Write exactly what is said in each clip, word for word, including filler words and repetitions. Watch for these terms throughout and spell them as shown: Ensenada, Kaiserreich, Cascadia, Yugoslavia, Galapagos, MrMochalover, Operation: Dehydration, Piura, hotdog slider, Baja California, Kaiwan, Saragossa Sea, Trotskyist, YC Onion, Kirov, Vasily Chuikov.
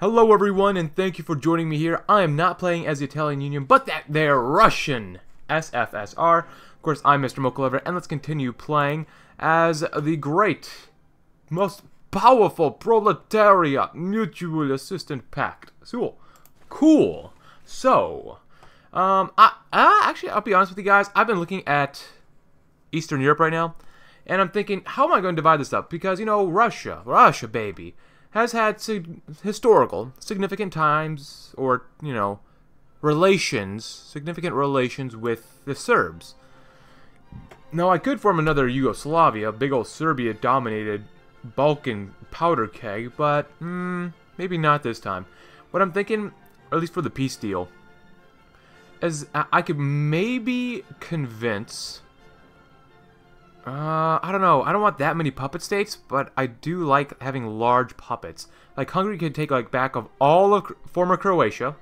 Hello everyone, and thank you for joining me here. I am not playing as the Italian Union, but that they're Russian S F S R. Of course, I'm MrMochalover, and let's continue playing as the great, most powerful proletariat mutual assistance pact. Cool. Cool. So, um, I, I actually, I'll be honest with you guys, I've been looking at Eastern Europe right now, and I'm thinking, how am I going to divide this up? Because, you know, Russia, Russia, baby, has had sig historical, significant times, or, you know, relations, significant relations with the Serbs. Now, I could form another Yugoslavia, big old Serbia-dominated Balkan powder keg, but, hmm, maybe not this time. What I'm thinking, or at least for the peace deal, is I could maybe convince... Uh, I don't know. I don't want that many puppet states, but I do like having large puppets. Like, Hungary could take, like, back of all of former Croatia,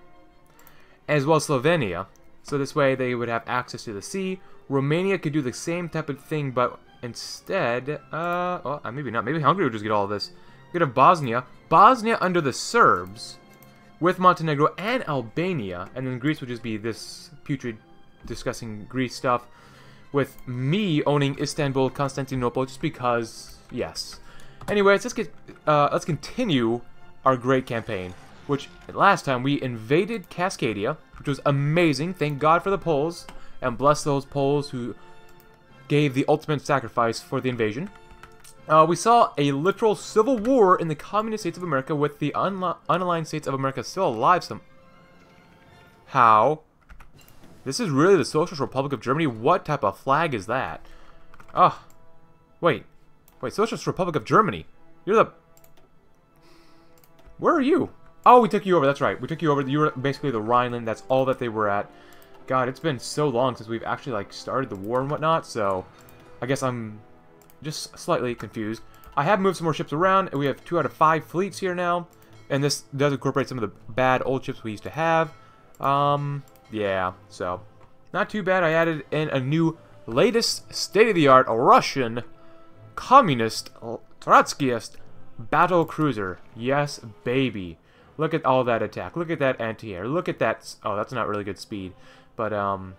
as well as Slovenia. So this way they would have access to the sea. Romania could do the same type of thing, but instead... Uh, well, maybe not. Maybe Hungary would just get all of this. We could have Bosnia. Bosnia under the Serbs, with Montenegro and Albania. And then Greece would just be this putrid, discussing Greece stuff. With me owning Istanbul, Constantinople, just because, yes. Anyways, let's get, uh, let's continue our great campaign, which last time we invaded Cascadia, which was amazing. Thank God for the Poles, and bless those Poles who gave the ultimate sacrifice for the invasion. Uh, we saw a literal civil war in the Communist States of America, with the unaligned States of America still alive. Some how? This is really the Socialist Republic of Germany? What type of flag is that? Oh. Wait. Wait, Socialist Republic of Germany. You're the... Where are you? Oh, we took you over. That's right. We took you over. You were basically the Rhineland. That's all that they were at. God, it's been so long since we've actually, like, started the war and whatnot, so... I guess I'm just slightly confused. I have moved some more ships around, and we have two out of five fleets here now. And this does incorporate some of the bad old ships we used to have. Um... Yeah, so, not too bad. I added in a new, latest, state-of-the-art Russian, communist, Trotskyist battle cruiser. Yes, baby. Look at all that attack. Look at that anti-air. Look at that... Oh, that's not really good speed. But, um,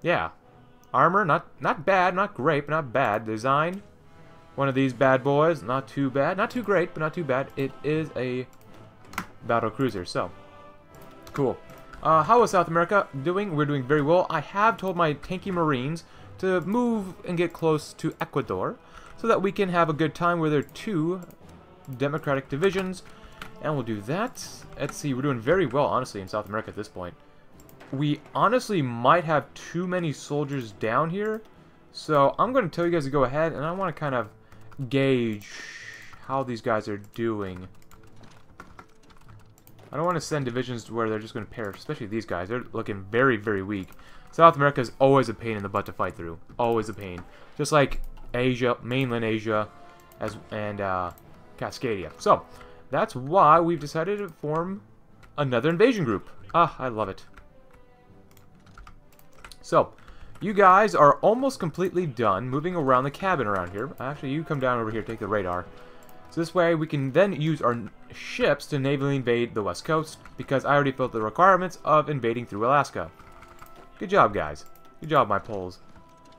yeah. Armor, not not bad, not great, but not bad. Design, one of these bad boys. Not too bad. Not too great, but not too bad. It is a battle cruiser, so, cool. Uh, how is South America doing? We're doing very well. I have told my tanky marines to move and get close to Ecuador so that we can have a good time where there are two democratic divisions. And we'll do that. Let's see, we're doing very well, honestly, in South America at this point. We honestly might have too many soldiers down here. So I'm going to tell you guys to go ahead, and I want to kind of gauge how these guys are doing. I don't want to send divisions to where they're just going to perish, especially these guys. They're looking very, very weak. South America is always a pain in the butt to fight through. Always a pain. Just like Asia, mainland Asia, as and uh, Cascadia. So, that's why we've decided to form another invasion group. Ah, I love it. So, you guys are almost completely done moving around the cabin around here. Actually, you come down over here, take the radar. So this way, we can then use our ships to navally invade the West Coast, because I already filled the requirements of invading through Alaska. Good job, guys. Good job, my Poles.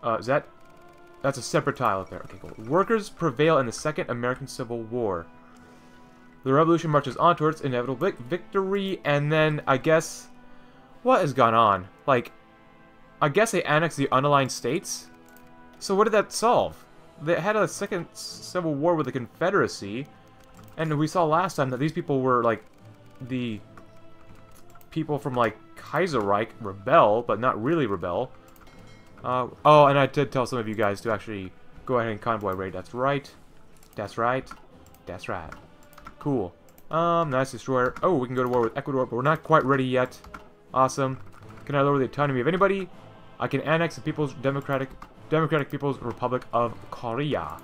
Uh, is that... That's a separate tile up there. Okay, cool. Workers prevail in the Second American Civil War. The revolution marches on towards inevitable victory, and then, I guess... What has gone on? Like, I guess they annexed the unaligned states? So what did that solve? They had a second civil war with the Confederacy, and we saw last time that these people were, like, the people from, like, Kaiserreich rebel, but not really rebel. Uh, oh, and I did tell some of you guys to actually go ahead and convoy raid. That's right. That's right. That's right. Cool. Um, nice destroyer. Oh, we can go to war with Ecuador, but we're not quite ready yet. Awesome. Can I lower the autonomy of anybody? I can annex the People's Democratic... Democratic People's Republic of Korea.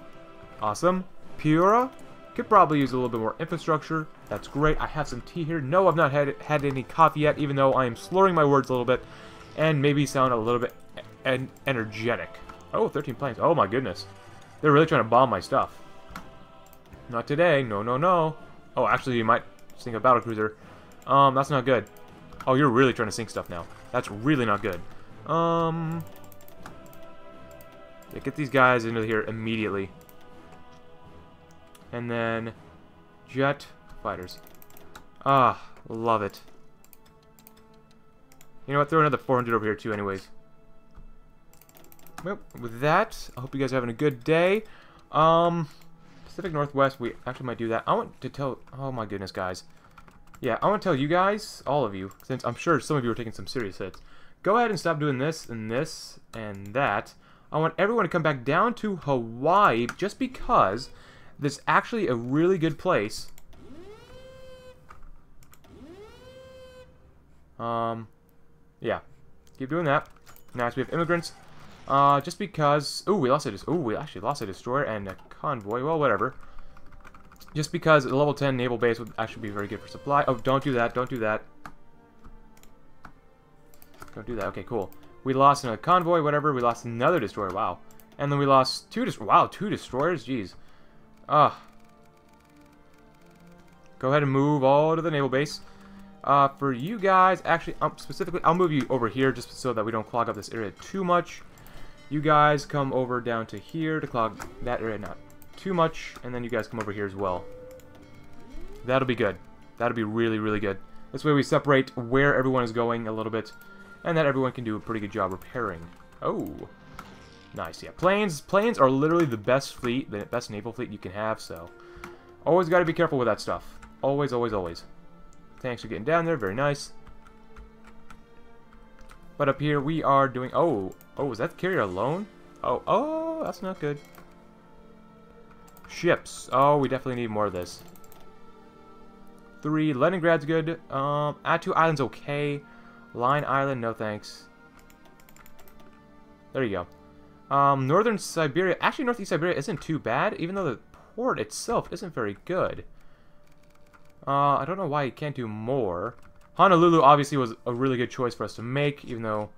Awesome. Piura could probably use a little bit more infrastructure. That's great. I have some tea here. No, I've not had had any coffee yet, even though I am slurring my words a little bit and maybe sound a little bit en energetic. Oh, thirteen planes. Oh, my goodness. They're really trying to bomb my stuff. Not today. No, no, no. Oh, actually, you might sink a battlecruiser. Um, that's not good. Oh, you're really trying to sink stuff now. That's really not good. Um, yeah, get these guys into here immediately. And then jet fighters. Ah, love it. You know what? Throw another four hundred over here too, anyways. Well, with that, I hope you guys are having a good day. Um, Pacific Northwest, we actually might do that. I want to tell... Oh my goodness, guys. Yeah, I want to tell you guys, all of you, since I'm sure some of you are taking some serious hits, go ahead and stop doing this and this and that. I want everyone to come back down to Hawaii just because there's actually a really good place. Um, yeah. Keep doing that. Nice, we have immigrants. Uh, just because... Ooh, we lost a... Ooh, we actually lost a destroyer and a convoy. Well, whatever. Just because a level ten naval base would actually be very good for supply. Oh, don't do that. Don't do that. Don't do that. Okay, cool. We lost a convoy, whatever. We lost another destroyer. Wow. And then we lost two... Des wow, two destroyers? Jeez. Ah. Uh, go ahead and move all to the naval base. Uh, for you guys, actually, um, specifically, I'll move you over here just so that we don't clog up this area too much. You guys come over down to here to clog that area not too much, and then you guys come over here as well. That'll be good. That'll be really, really good. This way we separate where everyone is going a little bit, and that everyone can do a pretty good job repairing. Oh, nice. Yeah, planes. Planes are literally the best fleet, the best naval fleet you can have, so always got to be careful with that stuff. Always, always, always. Thanks for getting down there. Very nice. But up here we are doing... Oh, oh, is that carrier alone? Oh, oh, that's not good. Ships. Oh, we definitely need more of this. Three. Leningrad's good. Um, Attu Island's okay. Line Island, no thanks. There you go. Um, Northern Siberia. Actually, Northeast Siberia isn't too bad, even though the port itself isn't very good. Uh, I don't know why it can't do more. Honolulu obviously was a really good choice for us to make, even though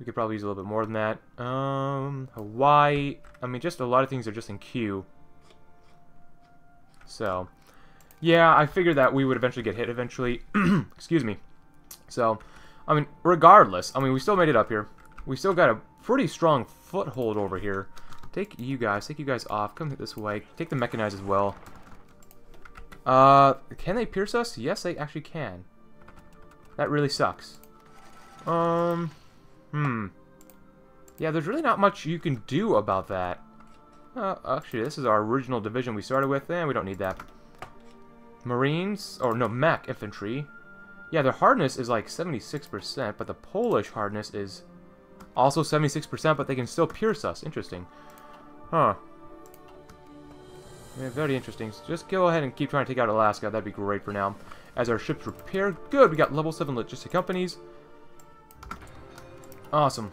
we could probably use a little bit more than that. Um, Hawaii. I mean, just a lot of things are just in queue. So, yeah, I figured that we would eventually get hit eventually. Excuse me. So, I mean, regardless, I mean, we still made it up here. We still got a pretty strong foothold over here. Take you guys. Take you guys off. Come this way. Take the mechanized as well. Uh, can they pierce us? Yes, they actually can. That really sucks. Um, hmm. Yeah, there's really not much you can do about that. Uh, actually, this is our original division we started with, and we don't need that. Marines, or no, mech infantry. Yeah, their hardness is like seventy-six percent, but the Polish hardness is also seventy-six percent, but they can still pierce us. Interesting. Huh. Yeah, very interesting. So just go ahead and keep trying to take out Alaska. That'd be great for now. As our ships repair. Good, we got level seven logistic companies. Awesome.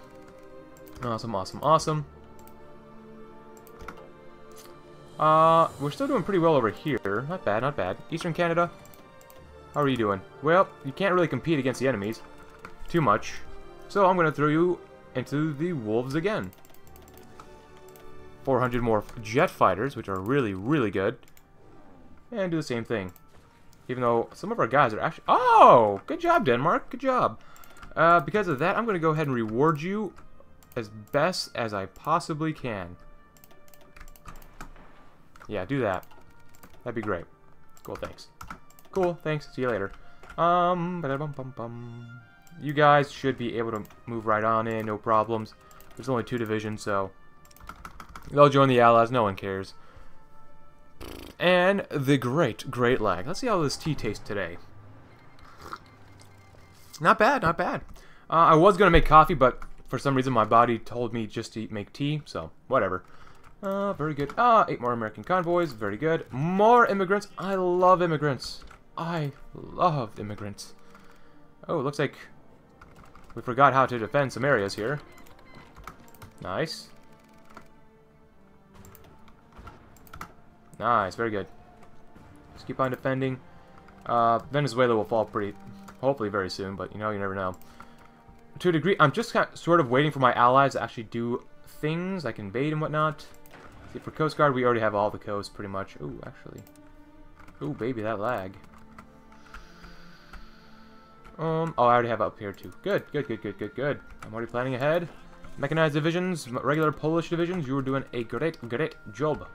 Awesome, awesome, awesome. Uh, we're still doing pretty well over here. Not bad, not bad. Eastern Canada, how are you doing? Well, you can't really compete against the enemies too much. So I'm going to throw you into the wolves again. four hundred more jet fighters, which are really, really good. And do the same thing. Even though some of our guys are actually... Oh! Good job, Denmark. Good job. Uh, because of that, I'm going to go ahead and reward you as best as I possibly can. Yeah, do that. That'd be great. Cool, thanks. Cool, thanks. See you later. Um, ba-da-bum-bum-bum. You guys should be able to move right on in, no problems. There's only two divisions, so... They'll join the Allies. No one cares. And the great, great lag. Let's see how this tea tastes today. Not bad, not bad. Uh, I was going to make coffee, but for some reason my body told me just to make tea, so whatever. Uh, very good. Ah, eight more American convoys. Very good. More immigrants. I love immigrants. I love immigrants. Oh, looks like we forgot how to defend some areas here. Nice. Nice, very good. Just keep on defending. Uh, Venezuela will fall pretty, hopefully very soon, but you know, you never know. To a degree, I'm just kind of, sort of waiting for my allies to actually do things, like invade and whatnot. See, for Coast Guard, we already have all the coast, pretty much. Ooh, actually. Ooh, baby, that lag. Um, oh, I already have it up here, too. Good, good, good, good, good, good. I'm already planning ahead. Mechanized divisions, regular Polish divisions, you were doing a great, great job.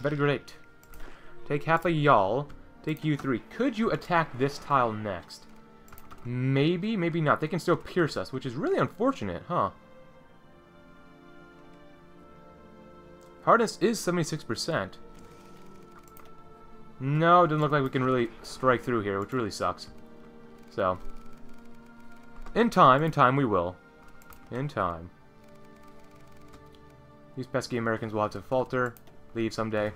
Very great. Take half a y'all. Take you three. Could you attack this tile next? Maybe, maybe not. They can still pierce us, which is really unfortunate, huh? Hardness is seventy-six percent. No, it doesn't look like we can really strike through here, which really sucks. So, in time, in time we will. In time. These pesky Americans will have to falter, leave someday.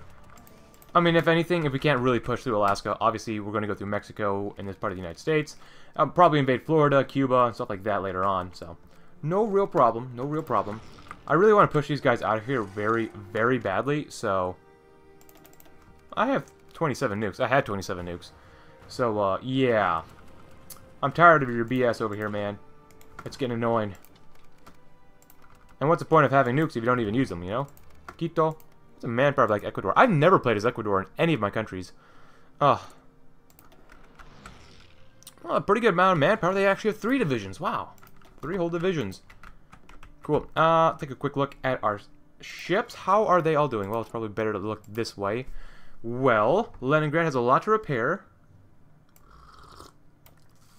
I mean, if anything, if we can't really push through Alaska, obviously we're going to go through Mexico and this part of the United States. I'll probably invade Florida, Cuba, and stuff like that later on, so. No real problem, no real problem. I really want to push these guys out of here very, very badly, so... I have twenty-seven nukes. I had twenty-seven nukes. So, uh, yeah. I'm tired of your B S over here, man. It's getting annoying. And what's the point of having nukes if you don't even use them, you know? Quito. It's a manpower like Ecuador. I've never played as Ecuador in any of my countries. Ugh. Well, a pretty good amount of manpower. They actually have three divisions. Wow. Three whole divisions. Cool. Uh, take a quick look at our ships. How are they all doing? Well, it's probably better to look this way. Well, Leningrad has a lot to repair.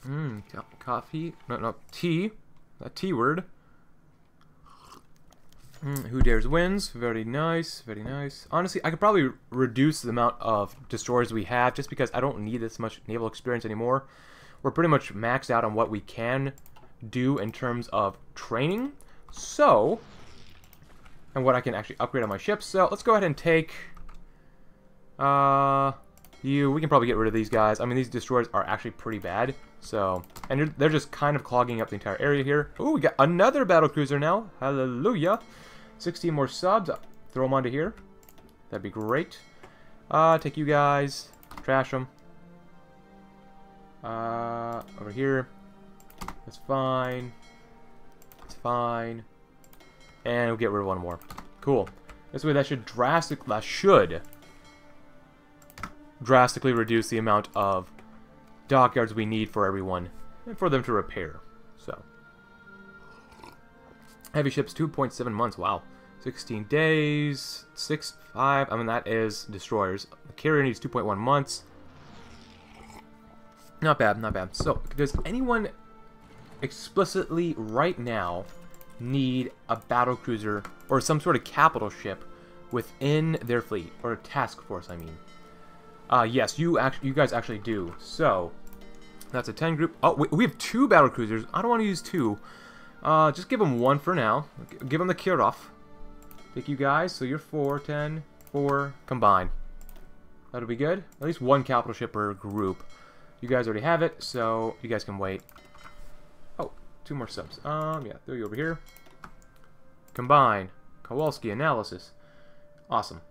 Mmm, coffee. No, no, tea. A T word. Mm, who dares wins. Very nice, very nice. Honestly, I could probably reduce the amount of destroyers we have just because I don't need this much naval experience anymore. We're pretty much maxed out on what we can do in terms of training. So, and what I can actually upgrade on my ships. So, let's go ahead and take... Uh, you. We can probably get rid of these guys. I mean, these destroyers are actually pretty bad. So, and they're just kind of clogging up the entire area here. Ooh, we got another battlecruiser now. Hallelujah. sixteen more subs. Throw them onto here. That'd be great. Uh, take you guys. Trash them. Uh, over here. That's fine. That's fine. And we'll get rid of one more. Cool. This way that should drastically... That should drastically reduce the amount of dockyards we need for everyone. And for them to repair. So. Heavy ships, two point seven months. Wow. sixteen days. six, five. I mean, that is destroyers. The carrier needs two point one months. Not bad, not bad. So, does anyone explicitly right now need a battlecruiser or some sort of capital ship within their fleet? Or a task force, I mean. Uh, yes, you actually, you guys actually do. So, that's a ten group. Oh, we, we have two battlecruisers. I don't want to use two. Uh, just give them one for now. Give them the Kirov. Take you guys. So you're four, ten, four, combined. That'll be good. At least one capital ship per group. You guys already have it, so you guys can wait. Oh, two more subs. Um, yeah, throw you over here. Combine. Kowalski analysis. Awesome.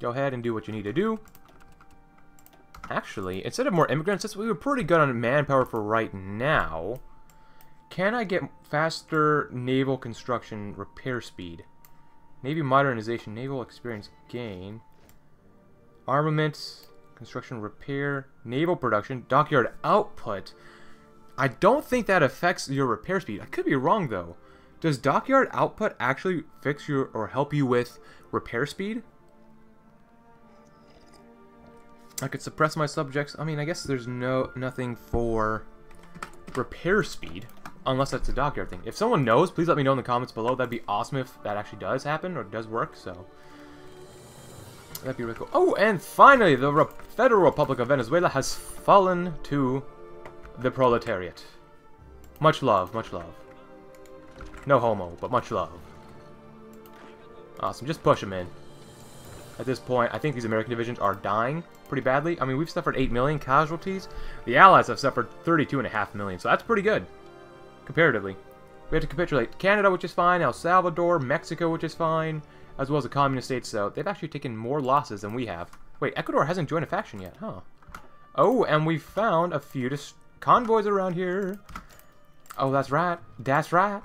Go ahead and do what you need to do. Actually, instead of more immigrants, since we were pretty good on manpower for right now, can I get faster naval construction repair speed? Navy modernization, naval experience gain, armaments, construction repair, naval production, dockyard output. I don't think that affects your repair speed. I could be wrong, though. Does dockyard output actually fix your or help you with repair speed? I could suppress my subjects. I mean, I guess there's no nothing for repair speed, unless that's a dockyard thing. If someone knows, please let me know in the comments below. That'd be awesome if that actually does happen or does work, so. That'd be really cool. Oh, and finally, the Re Federal Republic of Venezuela has fallen to the proletariat. Much love, much love. No homo, but much love. Awesome, just push them in. At this point, I think these American divisions are dying pretty badly. I mean, we've suffered eight million casualties. The Allies have suffered thirty-two point five million, so that's pretty good, comparatively. We have to capitulate Canada, which is fine, El Salvador, Mexico, which is fine, as well as the communist states, so they've actually taken more losses than we have. Wait, Ecuador hasn't joined a faction yet, huh? Oh, and we found a few convoys around here. Oh, that's right. That's right.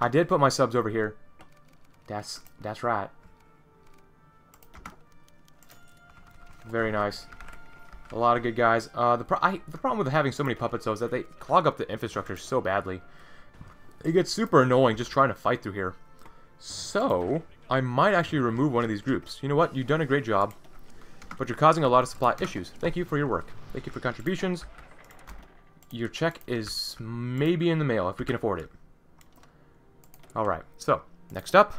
I did put my subs over here. That's, that's right. Very nice. A lot of good guys. Uh, the, pro I, the problem with having so many puppets, though, is that they clog up the infrastructure so badly. It gets super annoying just trying to fight through here. So, I might actually remove one of these groups. You know what? You've done a great job, but you're causing a lot of supply issues. Thank you for your work. Thank you for contributions. Your check is maybe in the mail if we can afford it. Alright, so, next up.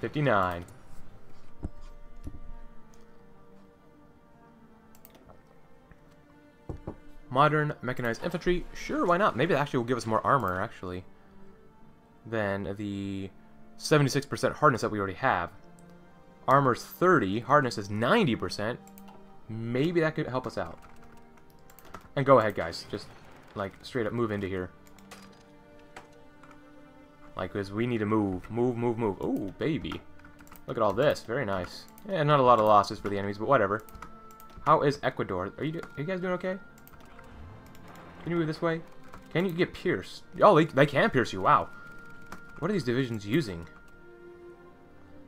fifty-nine. Modern mechanized infantry. Sure, why not? Maybe that actually will give us more armor, actually, than the seventy-six percent hardness that we already have. Armor's thirty, hardness is ninety percent. Maybe that could help us out. And go ahead, guys. Just, like, straight up move into here. Like, because we need to move. Move, move, move. Oh, baby. Look at all this. Very nice. Yeah, not a lot of losses for the enemies, but whatever. How is Ecuador? Are you, do are you guys doing okay? Can you move this way? Can you get pierced? Oh, they, they can pierce you. Wow. What are these divisions using?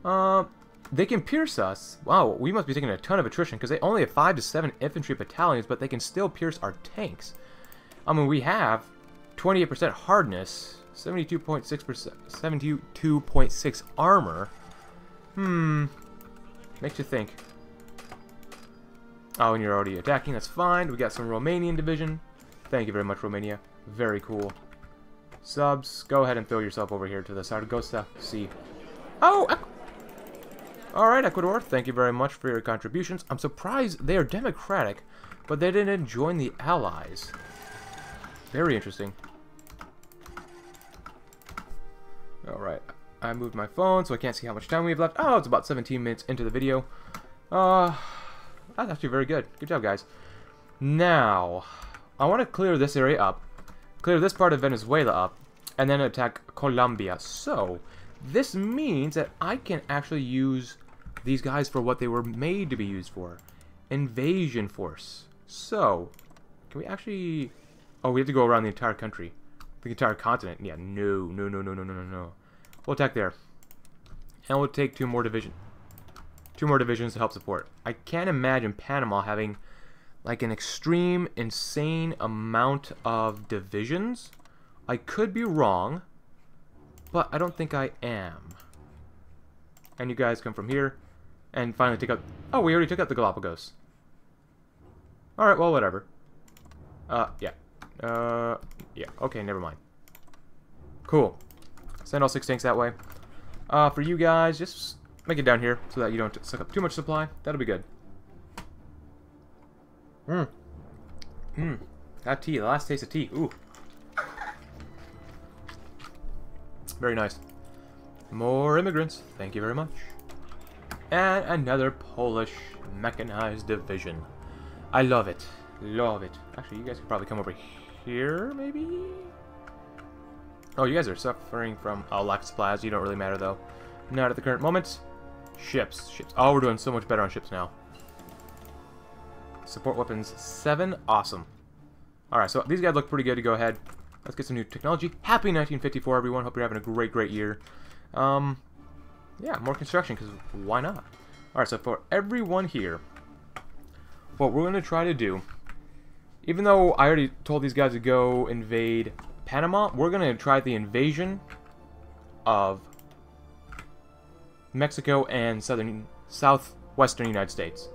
Uh, they can pierce us. Wow, we must be taking a ton of attrition because they only have five to seven infantry battalions, but they can still pierce our tanks. I mean, we have twenty-eight percent hardness, seventy-two point six percent, seventy-two point six armor. Hmm. Makes you think. Oh, and you're already attacking. That's fine. We got some Romanian division. Thank you very much, Romania. Very cool. Subs, go ahead and throw yourself over here to the Saragossa Sea. Oh! Alright, Ecuador, thank you very much for your contributions. I'm surprised they are democratic, but they didn't join the Allies. Very interesting. Alright, I moved my phone so I can't see how much time we have left. Oh, it's about seventeen minutes into the video. Uh, that's actually very good. Good job, guys. Now, I want to clear this area up, clear this part of Venezuela up, and then attack Colombia. So, this means that I can actually use these guys for what they were made to be used for. Invasion force. So, can we actually... Oh, we have to go around the entire country. The entire continent. Yeah, no, no, no, no, no, no, no. We'll attack there. And we'll take two more divisions. Two more divisions to help support. I can't imagine Panama having... like an extreme, insane amount of divisions. I could be wrong, but I don't think I am. And you guys come from here and finally take out... Oh, we already took out the Galapagos. Alright, well, whatever. Uh, yeah. Uh, yeah. Okay, never mind. Cool. Send all six tanks that way. Uh, for you guys, just make it down here so that you don't suck up too much supply. That'll be good. Mmm. Mmm. That tea, the last taste of tea. Ooh. Very nice. More immigrants. Thank you very much. And another Polish mechanized division. I love it. Love it. Actually, you guys could probably come over here, maybe? Oh, you guys are suffering from a lack of supplies. You don't really matter, though. Not at the current moment. Ships. Ships. Oh, we're doing so much better on ships now. Support weapons seven. Awesome. Alright, so these guys look pretty good to go ahead. Let's get some new technology. Happy nineteen fifty-four, everyone. Hope you're having a great, great year. Um, yeah, more construction, because why not? Alright, so for everyone here, what we're going to try to do, even though I already told these guys to go invade Panama, we're going to try the invasion of Mexico and southern, southwestern United States.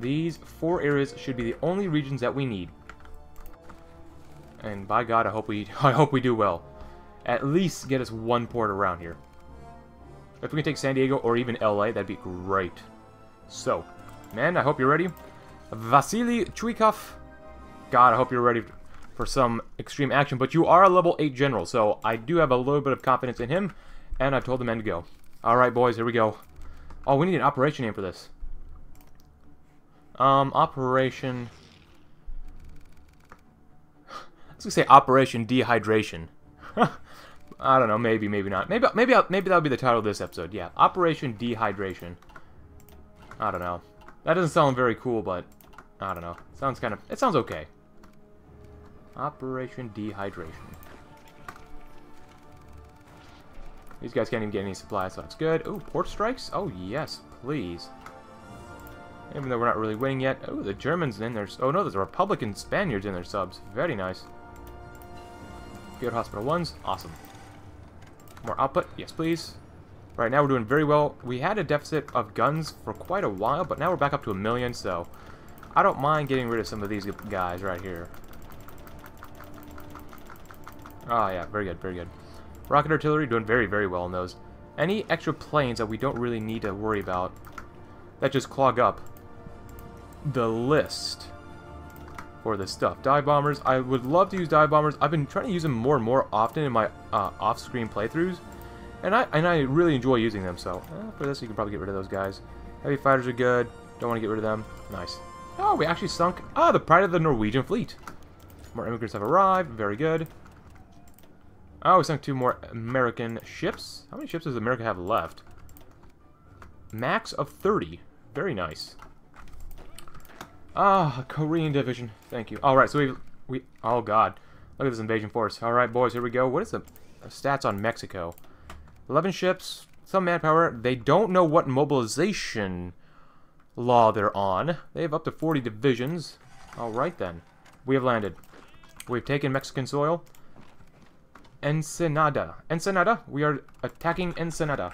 These four areas should be the only regions that we need. And by God, I hope we I hope we do well. At least get us one port around here. If we can take San Diego or even L A, that'd be great. So, man, I hope you're ready. Vasily Chuikov. God, I hope you're ready for some extreme action, but you are a level eight general, so I do have a little bit of confidence in him, and I've told the men to go. Alright, boys, here we go. Oh, we need an operation name for this. Um, Operation... I was gonna say Operation Dehydration. I don't know, maybe, maybe not. Maybe maybe, I'll, maybe that'll be the title of this episode, yeah. Operation Dehydration. I don't know. That doesn't sound very cool, but... I don't know. It sounds kind of... It sounds okay. Operation Dehydration. These guys can't even get any supplies, so that's good. Ooh, port strikes? Oh, yes, please. Even though we're not really winning yet. Oh, the Germans in there. Oh, no, there's a Republican Spaniards in their subs. Very nice. Good hospital ones. Awesome. More output. Yes, please. Right now we're doing very well. We had a deficit of guns for quite a while, but now we're back up to a million, so I don't mind getting rid of some of these guys right here. Oh, yeah. Very good. Very good. Rocket artillery doing very, very well on those. Any extra planes that we don't really need to worry about that just clog up the list for the stuff. Dive bombers. I would love to use dive bombers. I've been trying to use them more and more often in my uh, off-screen playthroughs, and I and I really enjoy using them. So uh, for this, you can probably get rid of those guys. Heavy fighters are good. Don't want to get rid of them. Nice. Oh, we actually sunk. Ah, the pride of the Norwegian fleet. More immigrants have arrived. Very good. Oh, we sunk two more American ships. How many ships does America have left? Max of thirty. Very nice. Ah, Korean division. Thank you. Alright, so we... we. Oh, God. Look at this invasion force. Alright, boys, here we go. What is the stats on Mexico? eleven ships, some manpower. They don't know what mobilization law they're on. They have up to forty divisions. Alright, then. We have landed. We've taken Mexican soil. Ensenada. Ensenada. We are attacking Ensenada.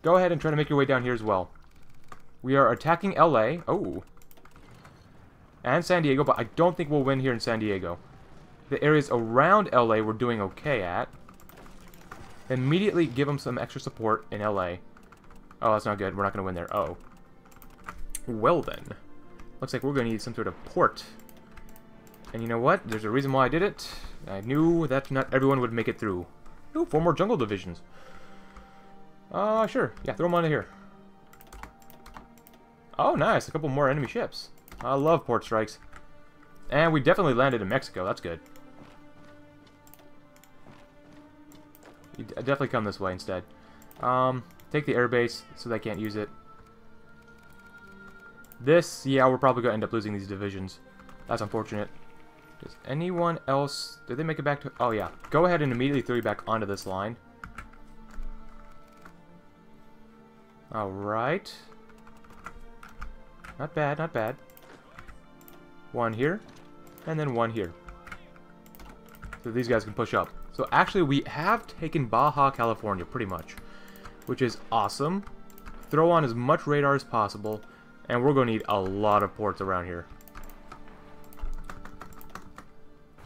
Go ahead and try to make your way down here as well. We are attacking L A. Oh. And San Diego, but I don't think we'll win here in San Diego. The areas around L A we're doing okay at. Immediately give them some extra support in L A. Oh, that's not good. We're not going to win there. Oh. Well, then. Looks like we're going to need some sort of port. And you know what? There's a reason why I did it. I knew that not everyone would make it through. Ooh, four more jungle divisions. Uh, sure. Yeah, throw them onto here. Oh, nice. A couple more enemy ships. I love port strikes. And we definitely landed in Mexico. That's good. You definitely come this way instead. Um, take the airbase so they can't use it. This, yeah, we're probably going to end up losing these divisions. That's unfortunate. Does anyone else... Did they make it back to... Oh, yeah. Go ahead and immediately throw you back onto this line. Alright. Not bad, not bad. One here, and then one here. So these guys can push up. So actually, we have taken Baja California, pretty much. Which is awesome. Throw on as much radar as possible, and we're going to need a lot of ports around here.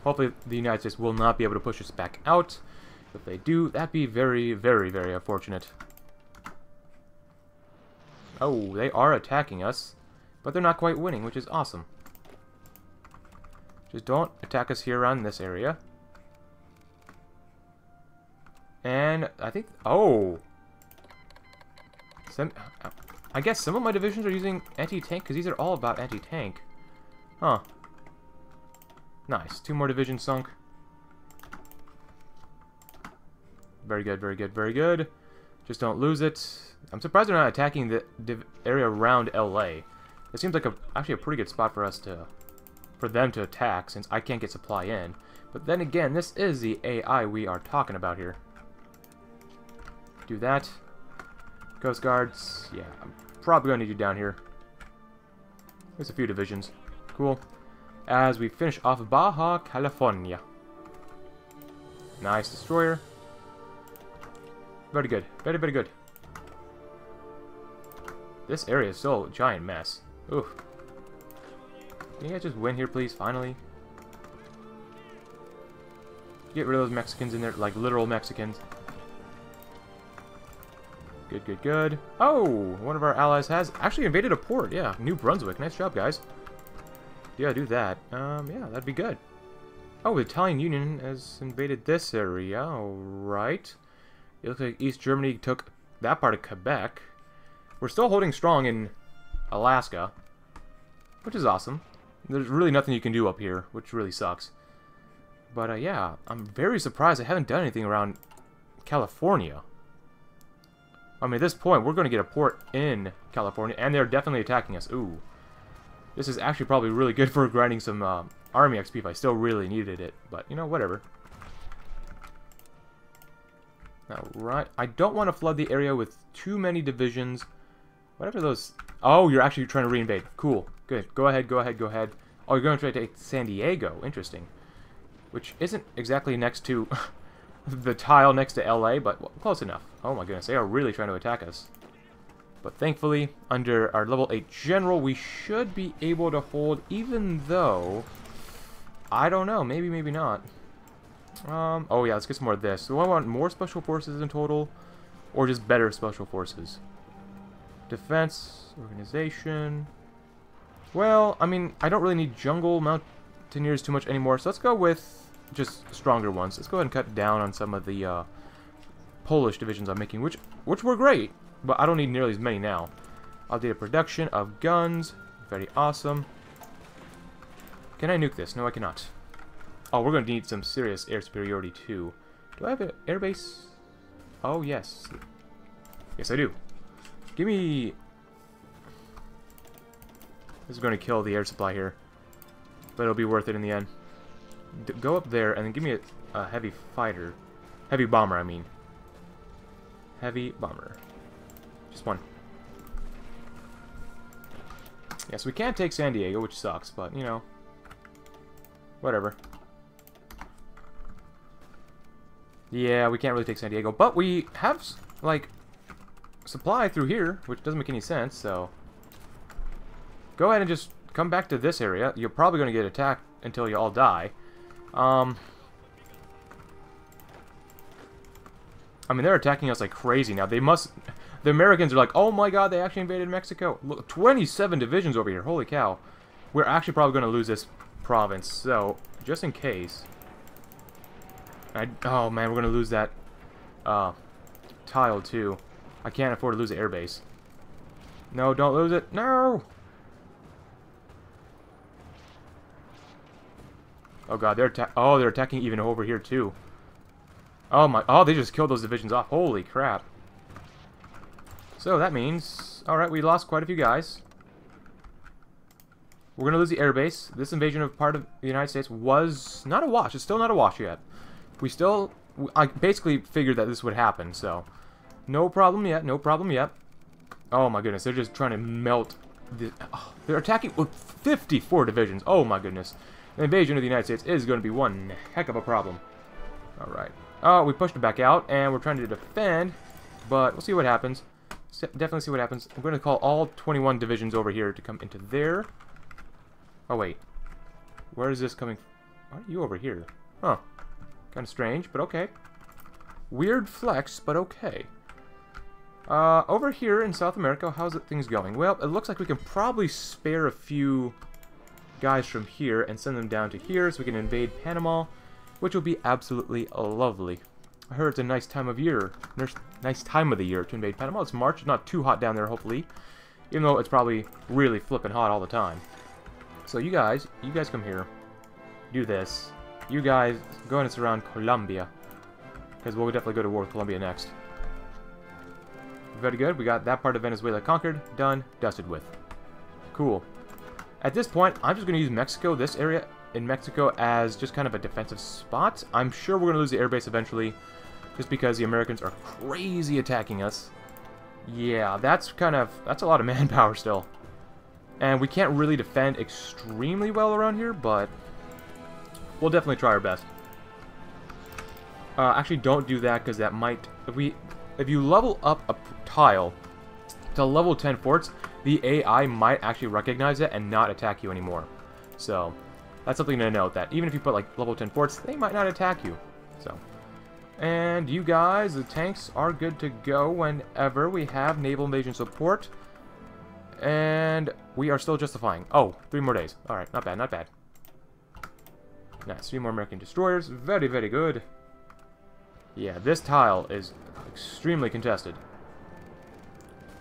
Hopefully, the United States will not be able to push us back out. If they do, that'd be very, very, very unfortunate. Oh, they are attacking us, but they're not quite winning, which is awesome. Just don't attack us here on this area. And I think... Oh! Some, I guess some of my divisions are using anti-tank, because these are all about anti-tank. Huh. Nice. Two more divisions sunk. Very good, very good, very good. Just don't lose it. I'm surprised they're not attacking the div area around L A. It seems like a, actually a pretty good spot for us to, for them to attack, since I can't get supply in. But then again, this is the A I we are talking about here. Do that. Coast Guards. Yeah, I'm probably going to need you down here. There's a few divisions. Cool. As we finish off Baja California. Nice destroyer. Very good. Very, very good. This area is still a giant mess. Oof. Can you guys just win here, please? Finally. Get rid of those Mexicans in there. Like, literal Mexicans. Good, good, good. Oh! One of our allies has actually invaded a port. Yeah, New Brunswick. Nice job, guys. Yeah, do that. Um, yeah, that'd be good. Oh, the Italian Union has invaded this area. Alright. It looks like East Germany took that part of Quebec. We're still holding strong in Alaska, which is awesome. There's really nothing you can do up here, which really sucks. But, uh, yeah, I'm very surprised I haven't done anything around California. I mean, at this point, we're going to get a port in California, and they're definitely attacking us. Ooh. This is actually probably really good for grinding some uh, army X P if I still really needed it. But, you know, whatever. Alright. I don't want to flood the area with too many divisions. Whatever those... Oh, you're actually trying to reinvade. Cool. Good. Go ahead, go ahead, go ahead. Oh, you're going to try to take San Diego. Interesting. Which isn't exactly next to the tile next to L A, but well, close enough. Oh my goodness, they are really trying to attack us. But thankfully, under our level eight general, we should be able to hold, even though... I don't know. Maybe, maybe not. Um, oh yeah, let's get some more of this. Do I want more special forces in total? Or just better special forces? Defense, organization... Well, I mean, I don't really need jungle mountaineers too much anymore, so let's go with just stronger ones. Let's go ahead and cut down on some of the uh, Polish divisions I'm making, which which were great, but I don't need nearly as many now. Outdated production of guns. Very awesome. Can I nuke this? No, I cannot. Oh, we're going to need some serious air superiority, too. Do I have an air base? Oh, yes. Yes, I do. Give me... This is going to kill the air supply here. But it'll be worth it in the end. D- go up there and then give me a, a heavy fighter. Heavy bomber, I mean. Heavy bomber. Just one. Yes, we can't take San Diego, which sucks, but, you know. Whatever. Yeah, we can't really take San Diego. But we have, like, supply through here, which doesn't make any sense, so... Go ahead and just come back to this area. You're probably going to get attacked until you all die. Um, I mean, they're attacking us like crazy now. They must... The Americans are like, oh my god, they actually invaded Mexico. Look, twenty-seven divisions over here. Holy cow. We're actually probably going to lose this province. So, just in case... I, oh man, we're going to lose that uh, tile too. I can't afford to lose the airbase. No, don't lose it. No! Oh god, they're atta- oh, they're attacking even over here too. Oh my, oh, they just killed those divisions off. Holy crap. So that means, alright, we lost quite a few guys. We're going to lose the airbase. This invasion of part of the United States was not a wash. It's still not a wash yet. We still, I basically figured that this would happen, so. No problem yet, no problem yet. Oh my goodness, they're just trying to melt the, oh, they're attacking with fifty-four divisions. Oh my goodness. The invasion of the United States is going to be one heck of a problem. Alright. Oh, we pushed it back out, and we're trying to defend, but we'll see what happens. Se- definitely see what happens. I'm going to call all twenty-one divisions over here to come into there. Oh, wait. Where is this coming from? Why are you over here? Huh. Kind of strange, but okay. Weird flex, but okay. Uh, over here in South America, how's it, things going? Well, it looks like we can probably spare a few... guys from here and send them down to here so we can invade Panama, which will be absolutely lovely. I heard it's a nice time of year, nice time of the year to invade Panama. It's March, not too hot down there, hopefully, even though it's probably really flipping hot all the time. So you guys, you guys come here, do this. You guys go and surround Colombia, because we'll definitely go to war with Colombia next. Very good. We got that part of Venezuela conquered, done, dusted with. Cool. At this point, I'm just going to use Mexico, this area in Mexico, as just kind of a defensive spot. I'm sure we're going to lose the airbase eventually, just because the Americans are crazy attacking us. Yeah, that's kind of, that's a lot of manpower still. And we can't really defend extremely well around here, but we'll definitely try our best. Uh, actually, don't do that, because that might, if we, if you level up a tile to level ten forts, the A I might actually recognize it and not attack you anymore. So, that's something to note, that even if you put, like, level ten forts, they might not attack you. So, and you guys, the tanks are good to go whenever we have naval invasion support. And we are still justifying. Oh, three more days. Alright, not bad, not bad. Nice, three more American destroyers. Very, very good. Yeah, this tile is extremely contested.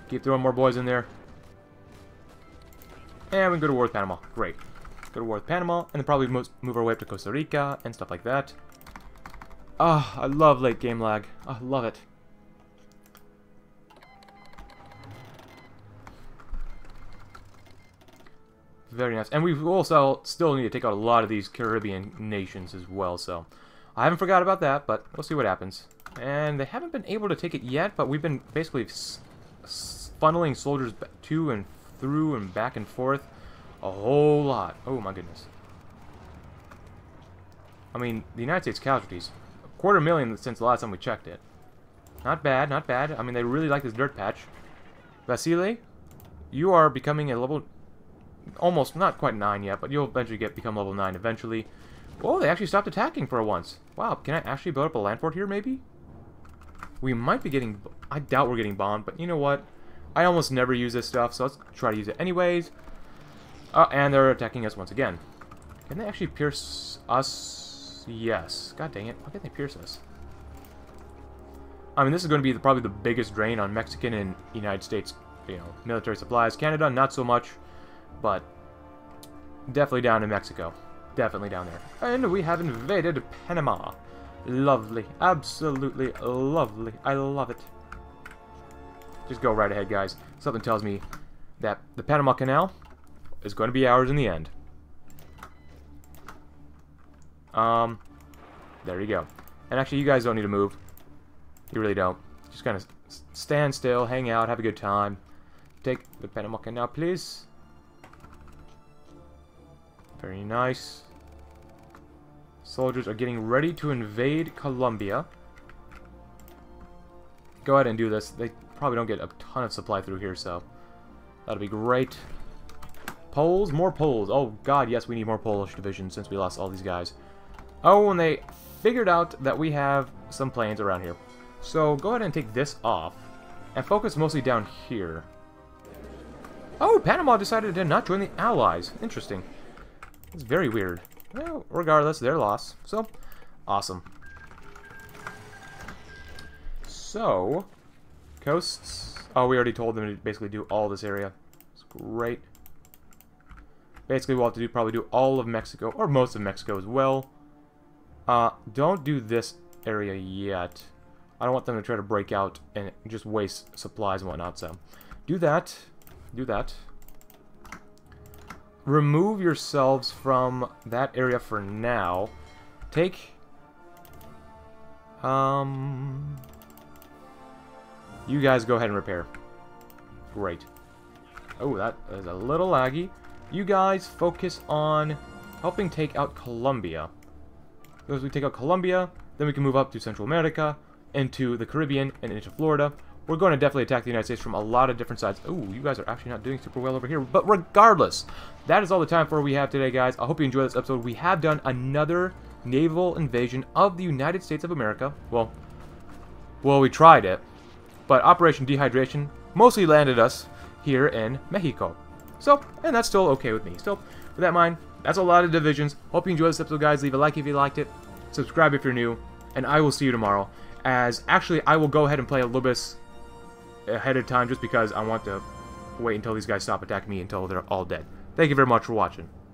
Keep throwing more boys in there. And we can go to war with Panama. Great. Go to war with Panama, and then probably move our way up to Costa Rica and stuff like that. Ah, oh, I love late game lag. I oh, love it. Very nice. And we also still need to take out a lot of these Caribbean nations as well, so... I haven't forgot about that, but we'll see what happens. and they haven't been able to take it yet, but we've been basically s s funneling soldiers to and through and back and forth a whole lot. Oh my goodness. I mean, the United States casualties, a quarter million since the last time we checked it. Not bad, not bad. I mean, they really like this dirt patch. Vasily, you are becoming a level, almost, not quite nine yet, but you'll eventually get become level nine eventually. Whoa, they actually stopped attacking for once. Wow, can I actually build up a land fort here, maybe? We might be getting... I doubt we're getting bombed, but you know what? I almost never use this stuff, so let's try to use it anyways. Uh, and they're attacking us once again. Can they actually pierce us? Yes. God dang it. Why can't they pierce us? I mean, this is going to be the, probably the biggest drain on Mexican and United States, you know, military supplies. Canada, not so much, but definitely down in Mexico. Definitely down there. And we have invaded Panama. Lovely. Absolutely lovely. I love it. Just go right ahead, guys. Something tells me that the Panama Canal is going to be ours in the end. Um, there you go. And actually, you guys don't need to move. You really don't. Just kind of stand still, hang out, have a good time. Take the Panama Canal, please. Very nice. Soldiers are getting ready to invade Colombia. Go ahead and do this. They probably don't get a ton of supply through here, so that'll be great. Poles? More Poles. Oh, God, yes, we need more Polish divisions since we lost all these guys. Oh, and they figured out that we have some planes around here. So go ahead and take this off and focus mostly down here. Oh, Panama decided to not join the Allies. Interesting. It's very weird. Well, regardless, their loss. So, awesome. So, coasts. Oh, we already told them to basically do all this area. It's great. Basically, we'll have to do probably do all of Mexico, or most of Mexico as well. Uh, don't do this area yet. I don't want them to try to break out and just waste supplies and whatnot, so. Do that. Do that. Remove yourselves from that area for now. Take... Um... You guys go ahead and repair. Great. Oh, that is a little laggy. You guys focus on helping take out Colombia. As we take out Colombia, then we can move up to Central America, into the Caribbean, and into Florida. We're going to definitely attack the United States from a lot of different sides. Ooh, you guys are actually not doing super well over here. But regardless, that is all the time for we have today, guys. I hope you enjoyed this episode. We have done another naval invasion of the United States of America. Well, well, we tried it. But Operation Dehydration mostly landed us here in Mexico. So, and that's still okay with me. So, with that in mind, that's a lot of divisions. Hope you enjoyed this episode, guys. Leave a like if you liked it. Subscribe if you're new. And I will see you tomorrow. As, actually, I will go ahead and play a little bit ahead of time just because I want to wait until these guys stop attacking me until they're all dead. Thank you very much for watching.